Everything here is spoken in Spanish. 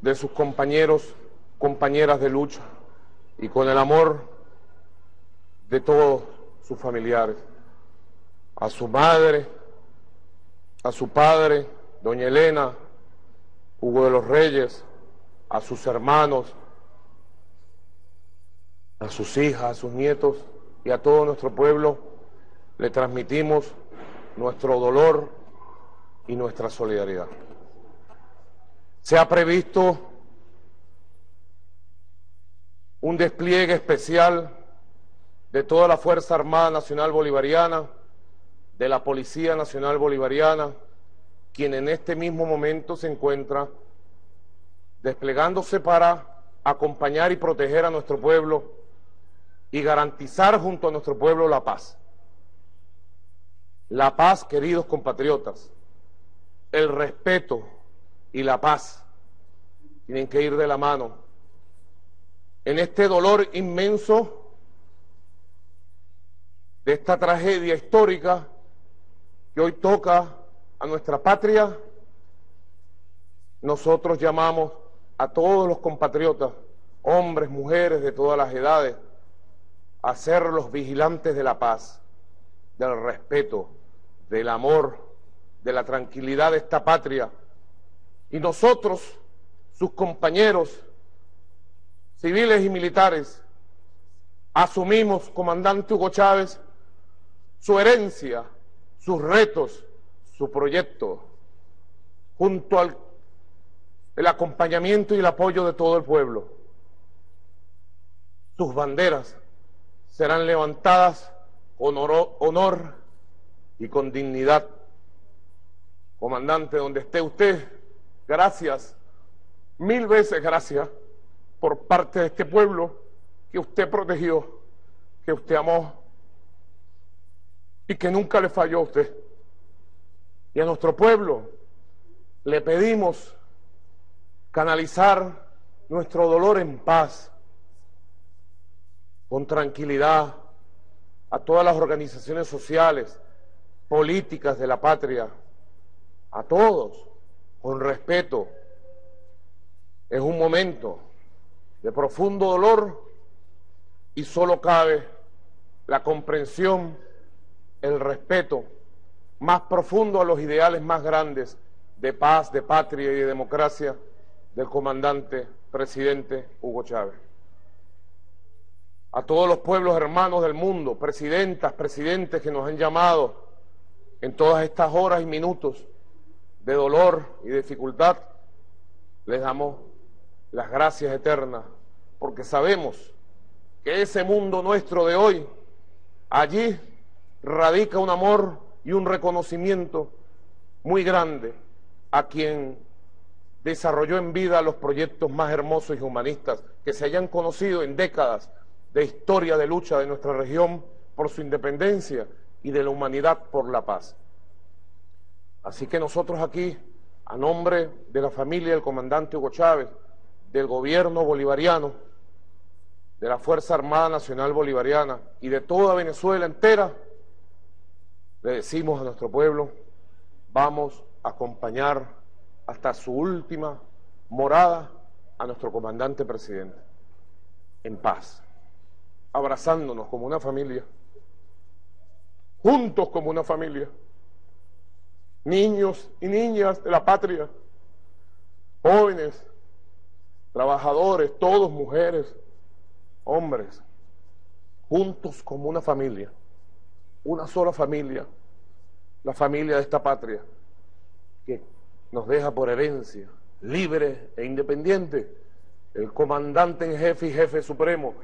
de sus compañeros, compañeras de lucha y con el amor de todos sus familiares, a su madre, a su padre, doña Elena, Hugo de los Reyes, a sus hermanos, a sus hijas, a sus nietos y a todo nuestro pueblo, le transmitimos nuestro dolor y nuestra solidaridad. Se ha previsto un despliegue especial de toda la Fuerza Armada Nacional Bolivariana, de la Policía Nacional Bolivariana, quien en este mismo momento se encuentra desplegándose para acompañar y proteger a nuestro pueblo y garantizar junto a nuestro pueblo la paz. La paz, queridos compatriotas, el respeto y la paz tienen que ir de la mano. En este dolor inmenso de esta tragedia histórica que hoy toca a nuestra patria, nosotros llamamos a todos los compatriotas, hombres, mujeres de todas las edades, a ser los vigilantes de la paz, del respeto, del amor, de la tranquilidad de esta patria. Y nosotros, sus compañeros civiles y militares, asumimos, comandante Hugo Chávez, su herencia, sus retos, su proyecto, junto al acompañamiento y el apoyo de todo el pueblo. Sus banderas serán levantadas con honor y con dignidad. Comandante, donde esté usted, gracias, mil veces gracias por parte de este pueblo que usted protegió, que usted amó y que nunca le falló a usted. Y a nuestro pueblo le pedimos canalizar nuestro dolor en paz, con tranquilidad, a todas las organizaciones sociales, políticas de la patria, a todos, con respeto. Es un momento de profundo dolor y solo cabe la comprensión, el respeto más profundo a los ideales más grandes de paz, de patria y de democracia del comandante presidente Hugo Chávez. A todos los pueblos hermanos del mundo, presidentas, presidentes que nos han llamado en todas estas horas y minutos de dolor y dificultad, les damos las gracias eternas, porque sabemos que ese mundo nuestro de hoy, allí radica un amor y un reconocimiento muy grande a quien desarrolló en vida los proyectos más hermosos y humanistas que se hayan conocido en décadas de historia de lucha de nuestra región por su independencia y de la humanidad por la paz. Así que nosotros aquí, a nombre de la familia del comandante Hugo Chávez, del gobierno bolivariano, de la Fuerza Armada Nacional Bolivariana y de toda Venezuela entera, le decimos a nuestro pueblo, vamos a acompañar hasta su última morada a nuestro comandante presidente, en paz, abrazándonos como una familia, juntos como una familia, niños y niñas de la patria, jóvenes, trabajadores, todos, mujeres, hombres, juntos como una familia, una sola familia, la familia de esta patria que nos deja por herencia, libre e independiente, el comandante en jefe y jefe supremo